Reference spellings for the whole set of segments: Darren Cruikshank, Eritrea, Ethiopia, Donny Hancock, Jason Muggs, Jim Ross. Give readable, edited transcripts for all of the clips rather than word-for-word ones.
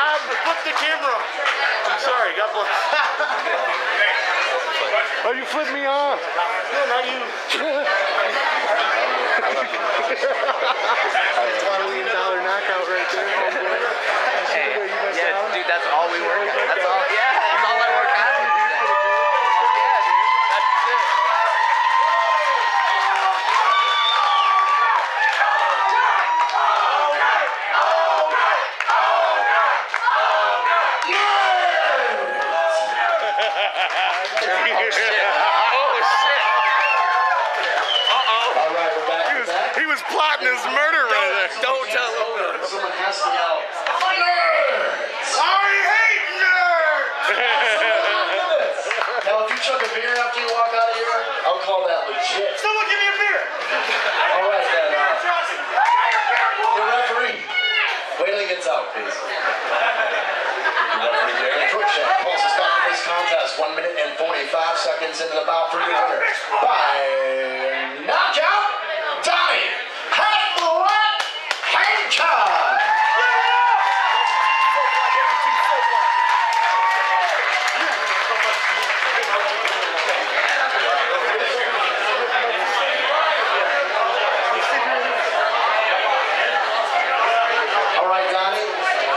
job. Flip the camera. I'm sorry. God bless. Oh, you flipped me off. No, not you. That's a $1 million knockout right there. Hey, yeah, dude, that's all we work on. That's all. Yeah. Into the bout for the winner by knockout, Donny Hancock. All right, Donny,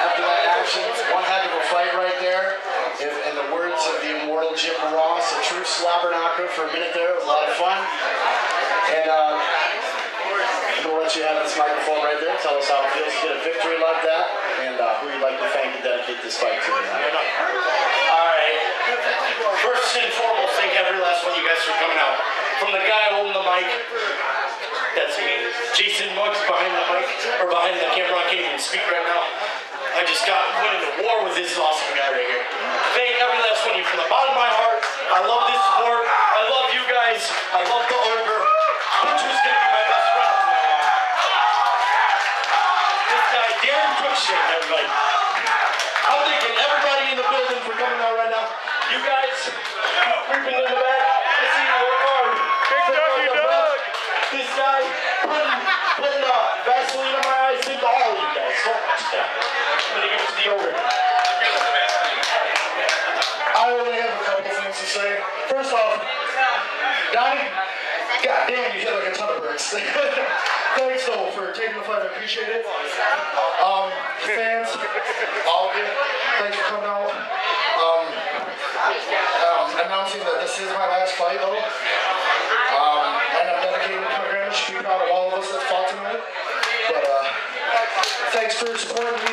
after that action, one heck of a fight right there. If, in the words of the immortal Jim Ross, a true slobber knocker for a minute there. It was a lot of fun. And we'll let you have this microphone right there. Tell us how it feels to get a victory like that. And who you'd like to thank and dedicate this fight to tonight. All right. First and foremost, thank every last one of you guys for coming out. From the guy holding the mic, that's me. Jason Muggs behind the mic, or behind the camera. I can't even speak right now. I just went into war with this awesome guy right here. Thank every last one of you from the bottom of my heart. I love this sport. I love you guys. I love the order. Butch was going to be my best friend tonight. This guy, Darren Cruikshank, everybody. I'm thanking everybody in the building for coming out right now. You guys, creeping in the back. I see you work hard. Big Dougie Doug. This guy, putting Vaseline on my eyes. Thank all of you guys so much. I'm going to give it to the order. I only have a couple things to say. First off, Donny, goddamn, you hit like a ton of bricks. Thanks, though, for taking the fight. I appreciate it. Fans, all of you, thanks for coming out. Announcing that this is my last fight, though. And I'm dedicated to my grandma. She'd be proud of all of us that fought tonight. But thanks for supporting me.